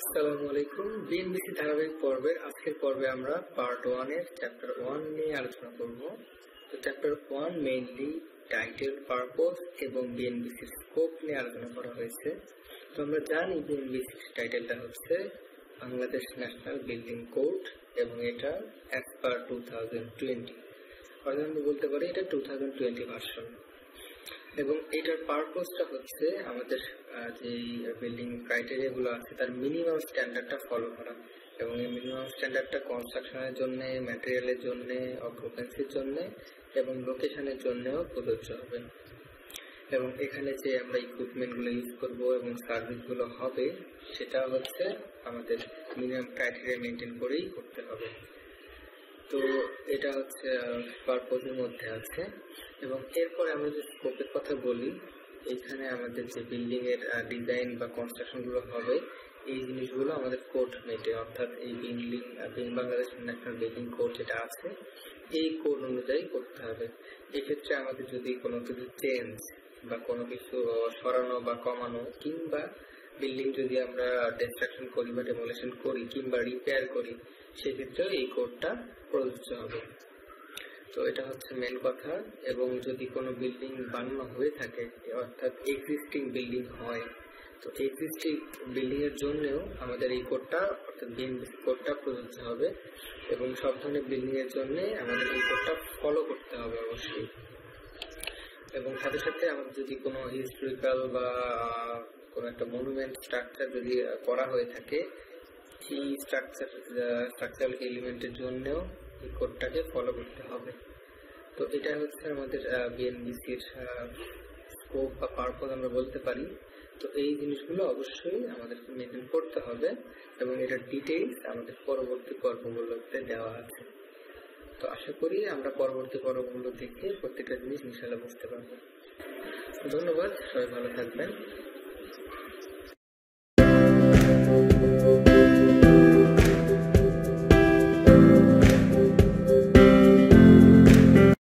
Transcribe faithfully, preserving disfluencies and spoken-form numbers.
আসসালামু আলাইকুম। বিএনবিসি ধারাবাহিক পর্বের আজকের পর্বে আমরা পার্ট ওয়ান এর চ্যাপ্টার ওয়ান নিয়ে আলোচনা করব। তো chapter one mainly title, purpose এবং বিএনবিসি স্কোপ নিয়ে আলোচনা করা হয়েছে। তো আমরা জানি বিএনবিসি টাইটেলটা হচ্ছে বাংলাদেশ ন্যাশনাল বিল্ডিং কোড এবং এটা as per two thousand twenty অর্থাৎ আমরা বলতে পারি এটা টু থাউজেন্ড টোয়েন্টি ভার্সন। এবং এটার পারপোজটা হচ্ছে আমাদের যে বিল্ডিং ক্রাইটেরিয়াগুলো আছে তার মিনিমাম স্ট্যান্ডার্ডটা ফলো করা, এবং এই মিনিমাম স্ট্যান্ডার্ডটা কনস্ট্রাকশনের জন্যে, ম্যাটেরিয়ালের জন্যে, অকুপেন্সির জন্যে এবং লোকেশনের জন্যেও প্রযোজ্য হবে। এবং এখানে যে আমরা ইকুইপমেন্টগুলো ইউজ করবো এবং সার্ভিসগুলো হবে সেটা হচ্ছে আমাদের মিনিমাম ক্রাইটেরিয়া মেনটেন করেই করতে হবে। তো এটা হচ্ছে পারপোজের মধ্যে আছে। এবং এরপরে আমরা যে স্কোপের কথা বলি, এখানে আমাদের যে বিল্ডিংয়ের ডিজাইন বা কনস্ট্রাকশনগুলো হবে এই জিনিসগুলো আমাদের কোড মেটে অর্থাৎ এই building Bangladesh national building code যেটা আছে এই কোড অনুযায়ী করতে হবে। এক্ষেত্রে আমাদের যদি কোনো কিছু চেঞ্জ বা কোনো কিছু সরানো বা কমানো কিংবা বিল্ডিং যদি আমরা ডিস্ট্রাকশন করি বা ডেমোলেশন করি কিংবা রিপেয়ার করি সেক্ষেত্রেও এই কোডটা প্রযোজ্য হবে। তো এটা হচ্ছে মেন কথা। এবং যদি কোনো বিল্ডিং বানানো হয়ে থাকে অর্থাৎ এক্সিস্টিং বিল্ডিং হয় তো এক্সিস্টিং বিল্ডিংয়ের জন্যেও আমাদের এই কোডটা অর্থাৎ বিএনবিসি কোডটা প্রযোজ্য হবে। এবং সব ধরনের বিল্ডিংয়ের জন্যে আমাদের এই কোডটা ফলো করতে হবে অবশ্যই। এবং সাথে সাথে আমাদের যদি কোনো হিস্টোরিক্যাল বা কোনো একটা মনুমেন্ট স্ট্রাকচার যদি করা হয়ে থাকে এই স্ট্রাকচার স্ট্রাকচারাল এলিমেন্টের জন্যেও এই কোডটাকে ফলো করতে হবে। তো এটা হচ্ছে আমাদের বিএনবিসির স্কোপ বা পারপোজ আমরা বলতে পারি। তো এই জিনিসগুলো অবশ্যই আমাদেরকে মেনটেন করতে হবে এবং এটার ডিটেইলস আমাদের পরবর্তী পর্বগুলোতে দেওয়া আছে। তো আশা করি আমরা পরবর্তী পর্বগুলো দেখে প্রত্যেকটা জিনিস ইনশাআল্লাহ বুঝতে পারবো। ধন্যবাদ, সবাই ভালো থাকবেন।